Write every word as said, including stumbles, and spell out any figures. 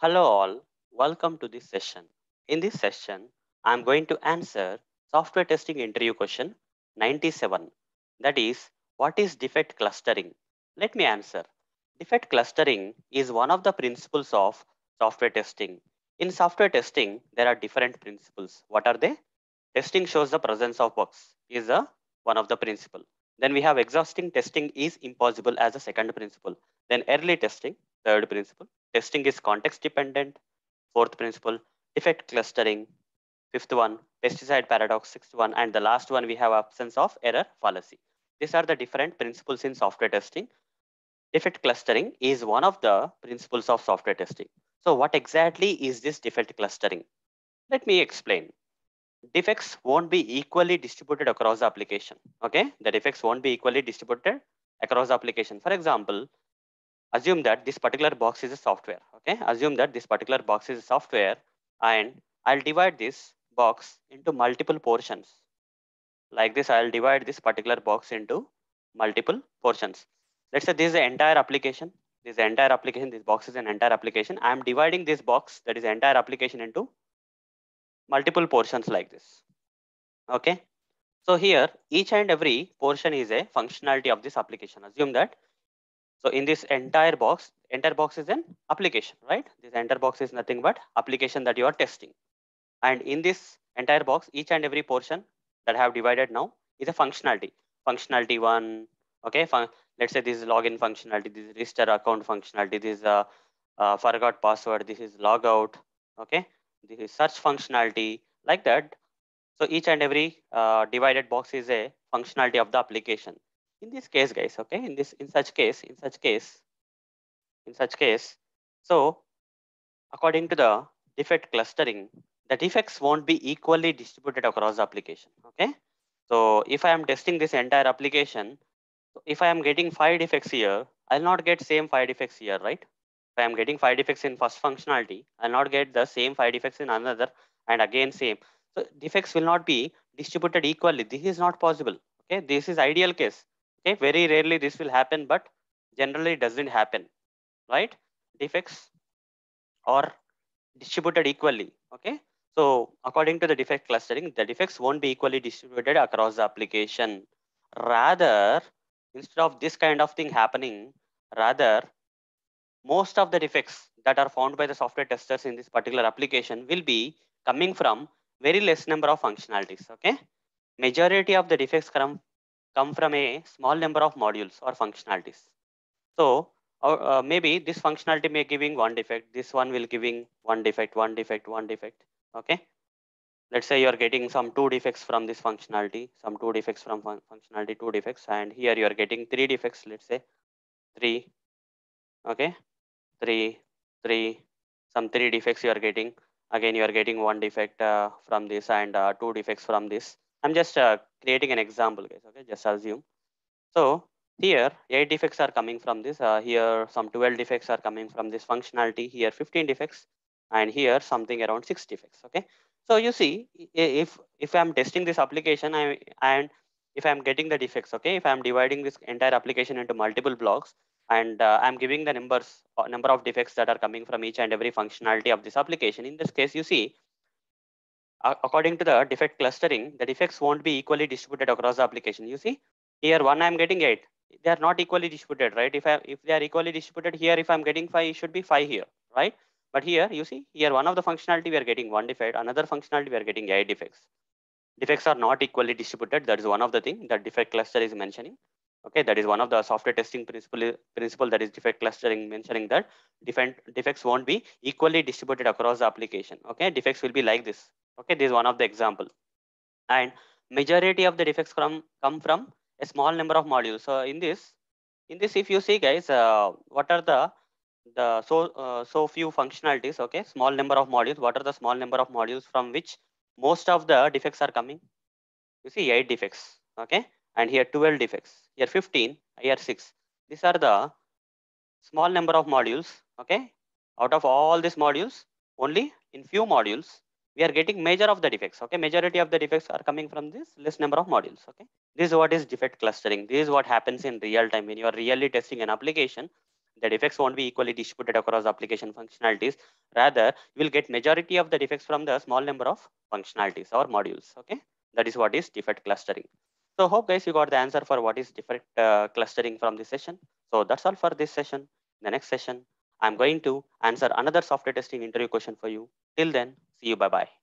Hello all, welcome to this session. In this session, I'm going to answer software testing interview question ninety-seven. That is, what is defect clustering? Let me answer. Defect clustering is one of the principles of software testing. In software testing, there are different principles. What are they? Testing shows the presence of bugs is a, one of the principles. Then we have exhausting testing is impossible as a second principle. Then early testing, third principle. Testing is context dependent, fourth principle. Defect clustering, fifth one. Pesticide paradox, sixth one. And the last one, we have absence of error fallacy. These are the different principles in software testing. Defect clustering is one of the principles of software testing. So what exactly is this defect clustering? Let me explain. Defects won't be equally distributed across the application. Okay, the defects won't be equally distributed across the application. For example, assume that this particular box is a software. Okay, assume that this particular box is a software and I'll divide this box into multiple portions. Like this, I'll divide this particular box into multiple portions. Let's say this is the entire application. This entire application, this box is an entire application. I'm dividing this box, that is the entire application, into multiple portions like this. Okay, so here each and every portion is a functionality of this application. Assume that. So in this entire box, entire box is an application, right? This entire box is nothing but application that you are testing. And in this entire box, each and every portion that I have divided now is a functionality. Functionality one, okay? Fun Let's say this is login functionality, this is register account functionality, this is a, a forgot password, this is logout, okay? This is search functionality, like that. So each and every uh, divided box is a functionality of the application. In this case, guys, okay, in this, in such case, in such case, in such case, so according to the defect clustering, the defects won't be equally distributed across the application, okay? So if I am testing this entire application, so if I am getting five defects here, I'll not get same five defects here, right? If I am getting five defects in first functionality, I'll not get the same five defects in another, and again same. So defects will not be distributed equally. This is not possible, okay? This is ideal case. Okay, very rarely this will happen, but generally it doesn't happen, right? Defects are distributed equally, okay? So according to the defect clustering, the defects won't be equally distributed across the application. Rather, instead of this kind of thing happening, rather, most of the defects that are found by the software testers in this particular application will be coming from very less number of functionalities, okay? Majority of the defects come come from a small number of modules or functionalities. So or, uh, maybe this functionality may giving one defect, this one will giving one defect, one defect, one defect, okay? Let's say you're getting some two defects from this functionality, some two defects from fun functionality, two defects, and here you're getting three defects, let's say three, okay? Three, three, some three defects you are getting. Again, you are getting one defect uh, from this and uh, two defects from this. I'm just uh, creating an example, guys, okay? Just assume. So here, eight defects are coming from this. Uh, here, some twelve defects are coming from this functionality. Here, fifteen defects. And here, something around six defects, okay? So you see, if if I'm testing this application I, and if I'm getting the defects, okay? If I'm dividing this entire application into multiple blocks and uh, I'm giving the numbers, uh, number of defects that are coming from each and every functionality of this application. In this case, you see, according to the defect clustering, the defects won't be equally distributed across the application. You see, here one I'm getting eight. They are not equally distributed, right? If I, if they are equally distributed here, if I'm getting five, it should be five here, right? But here, you see, here one of the functionality we are getting one defect, another functionality we are getting eight defects. Defects are not equally distributed. That is one of the thing that defect cluster is mentioning. Okay, that is one of the software testing principle, principle that is defect clustering mentioning that defect, defects won't be equally distributed across the application. Okay, defects will be like this. Okay, this is one of the example. And majority of the defects from, come from a small number of modules. So in this, in this, if you see, guys, uh, what are the, the so, uh, so few functionalities, okay, small number of modules. What are the small number of modules from which most of the defects are coming? You see, eight defects, okay? And here twelve defects, here fifteen, here six. These are the small number of modules, okay? Out of all these modules, only in few modules, we are getting major of the defects, okay? Majority of the defects are coming from this less number of modules, okay? This is what is defect clustering. This is what happens in real time. When you are really testing an application, the defects won't be equally distributed across application functionalities. Rather, you will get majority of the defects from the small number of functionalities or modules. Okay, that is what is defect clustering. So hope guys you got the answer for what is defect uh, clustering from this session. So that's all for this session. In the next session, I'm going to answer another software testing interview question for you. Till then, see you. Bye bye.